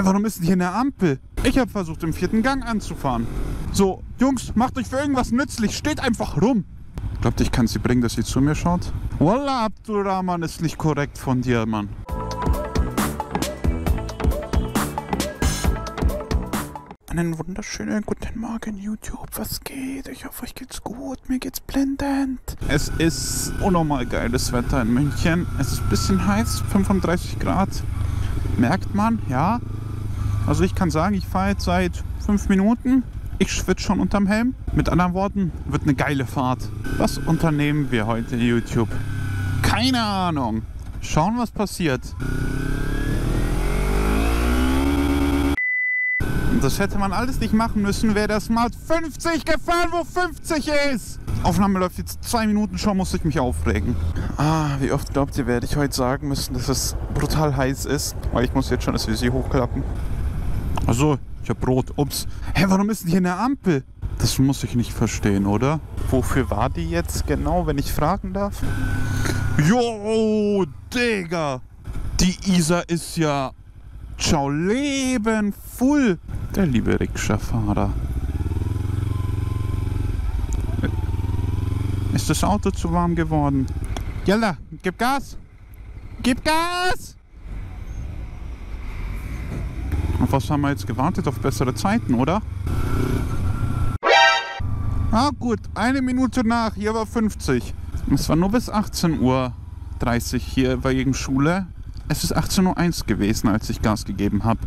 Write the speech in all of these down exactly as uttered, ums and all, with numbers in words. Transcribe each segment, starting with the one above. Hä, warum ist denn hier eine Ampel? Ich habe versucht, im vierten Gang anzufahren. So, Jungs, macht euch für irgendwas nützlich. Steht einfach rum. Glaubt ihr, ich kann sie bringen, dass sie zu mir schaut? Wallah, Abdurrahman, ist nicht korrekt von dir, Mann. Einen wunderschönen guten Morgen, YouTube. Was geht? Ich hoffe, euch geht's gut. Mir geht's blendend. Es ist unnormal geiles Wetter in München. Es ist ein bisschen heiß, fünfunddreißig Grad. Merkt man, ja. Also ich kann sagen, ich fahre jetzt seit fünf Minuten. Ich schwitze schon unterm Helm. Mit anderen Worten, wird eine geile Fahrt. Was unternehmen wir heute, YouTube? Keine Ahnung. Schauen, was passiert. Das hätte man alles nicht machen müssen, wäre der Smart fünfzig gefahren, wo fünfzig ist. Aufnahme läuft jetzt zwei Minuten, schon muss ich mich aufregen. Ah, wie oft glaubt ihr, werde ich heute sagen müssen, dass es brutal heiß ist. Weil ich muss jetzt schon das Visier hochklappen. Also, ich habe Brot, ups. Hä, warum ist denn hier eine Ampel? Das muss ich nicht verstehen, oder? Wofür war die jetzt genau, wenn ich fragen darf? Jo, Digga. Die Isa ist ja... Ciao, Leben, full. Der liebe Rikscha-Fahrer. Ist das Auto zu warm geworden? Jalla, gib Gas! Gib Gas! Auf was haben wir jetzt gewartet? Auf bessere Zeiten, oder? Ah gut, eine Minute nach, hier war fünfzig. Es war nur bis achtzehn Uhr dreißig hier bei wegen Schule. Es ist achtzehn Uhr eins gewesen, als ich Gas gegeben habe.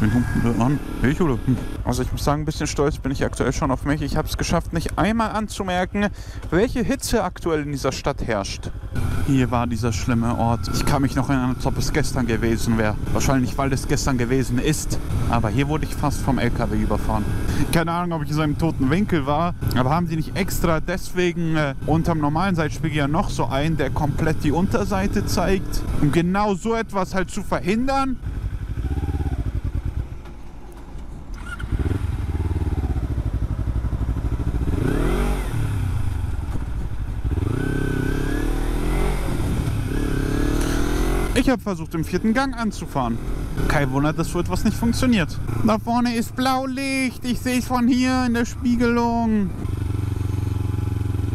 Wen humpen wir an? Ich oder? Hm. Also ich muss sagen, ein bisschen stolz bin ich aktuell schon auf mich. Ich habe es geschafft, nicht einmal anzumerken, welche Hitze aktuell in dieser Stadt herrscht. Hier war dieser schlimme Ort. Ich kann mich noch erinnern, als ob es gestern gewesen wäre. Wahrscheinlich, weil es gestern gewesen ist. Aber hier wurde ich fast vom L K W überfahren. Keine Ahnung, ob ich in seinem toten Winkel war. Aber haben die nicht extra deswegen äh, unterm normalen Seitspiegel ja noch so einen, der komplett die Unterseite zeigt, um genau so etwas halt zu verhindern? Ich habe versucht, im vierten Gang anzufahren. Kein Wunder, dass so etwas nicht funktioniert. Da vorne ist Blaulicht. Ich sehe es von hier in der Spiegelung.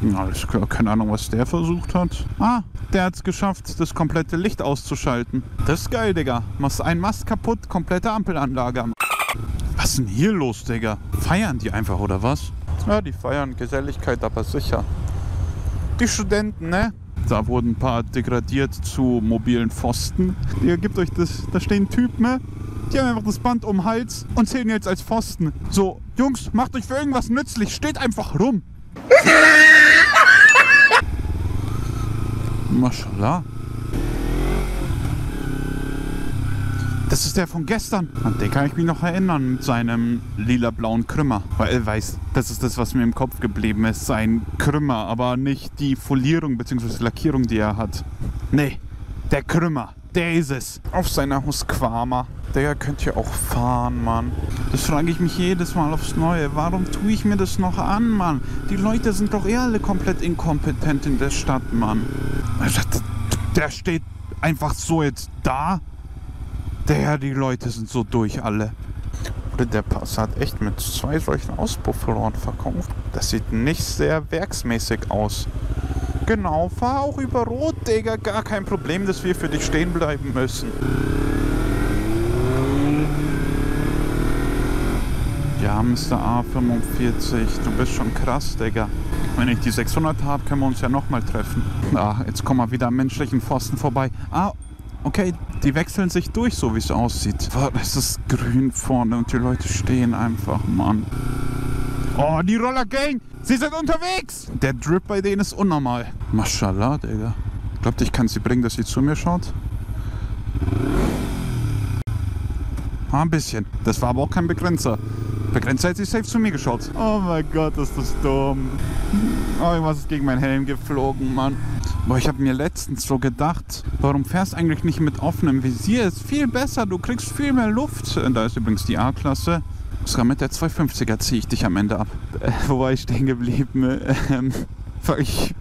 Na, das, keine Ahnung, was der versucht hat. Ah, der hat es geschafft, das komplette Licht auszuschalten. Das ist geil, Digga. Machst ein Mast kaputt, komplette Ampelanlage. Was ist denn hier los, Digga? Feiern die einfach, oder was? Ja, die feiern Geselligkeit, aber sicher. Die Studenten, ne? Da wurden ein paar degradiert zu mobilen Pfosten. Ihr gebt euch das, da stehen Typen, ne? Die haben einfach das Band um den Hals und zählen jetzt als Pfosten. So, Jungs, macht euch für irgendwas nützlich, steht einfach rum. Maschallah. Das ist der von gestern. An den kann ich mich noch erinnern mit seinem lila-blauen Krümmer. Weil er weiß, das ist das, was mir im Kopf geblieben ist. Sein Krümmer, aber nicht die Folierung bzw. Lackierung, die er hat. Nee, der Krümmer, der ist es. Auf seiner Husqvarna. Der könnt ihr auch fahren, Mann. Das frage ich mich jedes Mal aufs Neue. Warum tue ich mir das noch an, Mann? Die Leute sind doch eh alle komplett inkompetent in der Stadt, Mann. Der steht einfach so jetzt da. Der, die Leute sind so durch alle. Oder der Passat echt mit zwei solchen Auspuffrohren verkauft. Das sieht nicht sehr werksmäßig aus. Genau, fahr auch über Rot, Digga. Gar kein Problem, dass wir für dich stehen bleiben müssen. Ja, Mister A fünfundvierzig, du bist schon krass, Digga. Wenn ich die sechshundert habe, können wir uns ja nochmal treffen. Ach, jetzt kommen wir wieder am menschlichen Pfosten vorbei. Ah, okay, die wechseln sich durch, so wie es aussieht. Es ist grün vorne und die Leute stehen einfach, Mann. Oh, die Roller Gang, sie sind unterwegs. Der Drip bei denen ist unnormal. Maschallah, Digga. Glaubt ihr, ich kann sie bringen, dass sie zu mir schaut? Ah, ein bisschen. Das war aber auch kein Begrenzer. Begrenzer hat sie safe zu mir geschaut. Oh mein Gott, ist das dumm. Oh, irgendwas ist gegen meinen Helm geflogen, Mann. Boah, ich habe mir letztens so gedacht, warum fährst eigentlich nicht mit offenem Visier? Ist viel besser, du kriegst viel mehr Luft. Da ist übrigens die A-Klasse. Sogar mit der zweihundertfünfziger ziehe ich dich am Ende ab. Äh, wo war ich stehen geblieben? Ähm, ich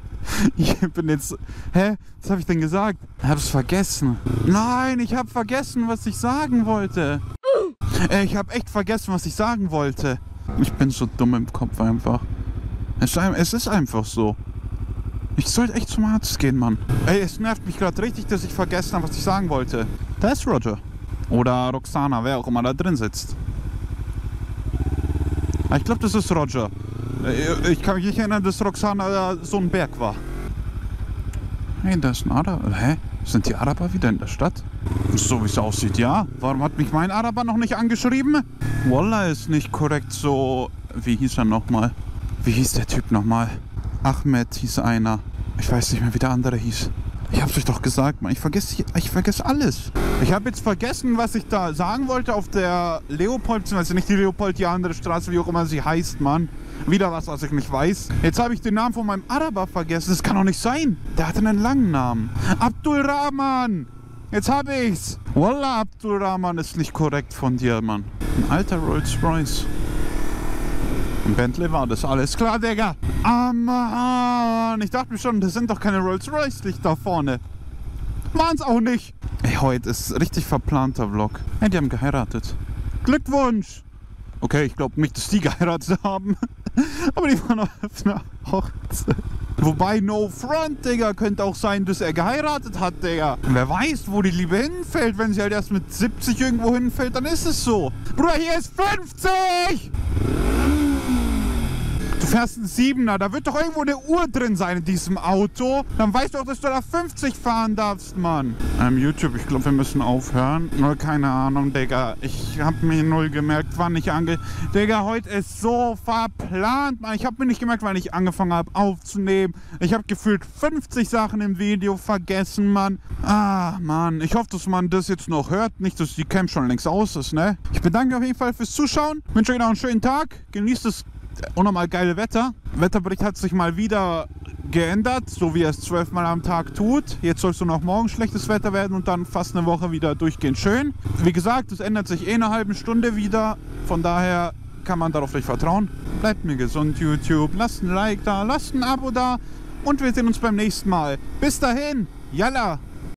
Ich bin jetzt... Hä? Was habe ich denn gesagt? Ich habe es vergessen. Nein, ich habe vergessen, was ich sagen wollte. Äh, ich habe echt vergessen, was ich sagen wollte. Ich bin so dumm im Kopf einfach. Es ist einfach so. Ich sollte echt zum Arzt gehen, Mann. Ey, es nervt mich gerade richtig, dass ich vergessen habe, was ich sagen wollte. Da ist Roger. Oder Roxana, wer auch immer da drin sitzt. Ich glaube, das ist Roger. Ich kann mich nicht erinnern, dass Roxana da so ein Berg war. Hey, da ist ein Araber. Hä? Sind die Araber wieder in der Stadt? So wie es aussieht, ja. Warum hat mich mein Araber noch nicht angeschrieben? Wallah ist nicht korrekt so... Wie hieß er nochmal? Wie hieß der Typ nochmal? Ahmed hieß einer. Ich weiß nicht mehr, wie der andere hieß. Ich hab's euch doch gesagt, Mann. Ich vergesse, ich vergesse alles. Ich habe jetzt vergessen, was ich da sagen wollte auf der Leopold, also nicht die Leopold, die andere Straße, wie auch immer sie heißt, Mann. Wieder was, was ich nicht weiß. Jetzt habe ich den Namen von meinem Araber vergessen. Das kann doch nicht sein. Der hatte einen langen Namen. Abdurrahman! Jetzt habe ich's. Wallah, Abdurrahman ist nicht korrekt von dir, Mann. Ein alter Rolls-Royce. Ein Bentley war das, alles klar, Digga. Ah, Mann. Ich dachte mir schon, das sind doch keine Rolls-Royce-Lichter da vorne. Waren's auch nicht. Ey, heute ist richtig verplanter Vlog. Ey, die haben geheiratet. Glückwunsch. Okay, ich glaube nicht, dass die geheiratet haben. Aber die waren auf einer Hochzeit. Wobei, no front, Digga. Könnte auch sein, dass er geheiratet hat, Digga. Wer weiß, wo die Liebe hinfällt. Wenn sie halt erst mit siebzig irgendwo hinfällt, dann ist es so. Bruder, hier ist fünfzig. Du fährst einen Siebener, da wird doch irgendwo eine Uhr drin sein in diesem Auto. Dann weißt du doch, dass du da fünfzig fahren darfst, Mann. Ähm, YouTube, ich glaube, wir müssen aufhören. Nur keine Ahnung, Digga. Ich habe mir null gemerkt, wann ich ange... Digga, heute ist so verplant, Mann. Ich habe mir nicht gemerkt, wann ich angefangen habe aufzunehmen. Ich habe gefühlt fünfzig Sachen im Video vergessen, Mann. Ah, Mann. Ich hoffe, dass man das jetzt noch hört. Nicht, dass die Cam schon längst aus ist, ne? Ich bedanke mich auf jeden Fall fürs Zuschauen. Wünsche euch noch einen schönen Tag. Genießt es. Unnormal geile Wetter. Wetterbericht hat sich mal wieder geändert, so wie er es zwölfmal am Tag tut. Jetzt soll es nur noch morgen schlechtes Wetter werden und dann fast eine Woche wieder durchgehend schön. Wie gesagt, es ändert sich eh in einer halben Stunde wieder. Von daher kann man darauf nicht vertrauen. Bleibt mir gesund, YouTube. Lasst ein Like da, lasst ein Abo da und wir sehen uns beim nächsten Mal. Bis dahin, Yalla!